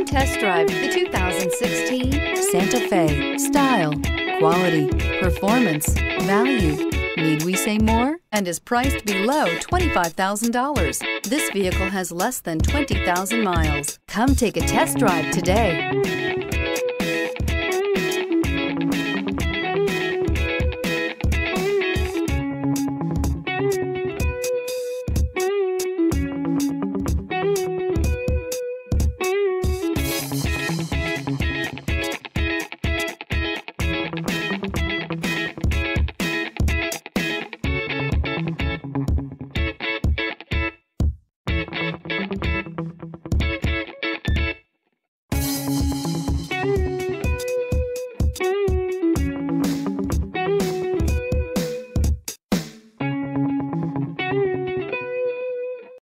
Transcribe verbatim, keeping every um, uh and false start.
Come test drive the two thousand sixteen Santa Fe. Style, quality, performance, value. Need we say more? And is priced below twenty-five thousand dollars. This vehicle has less than twenty thousand miles. Come take a test drive today.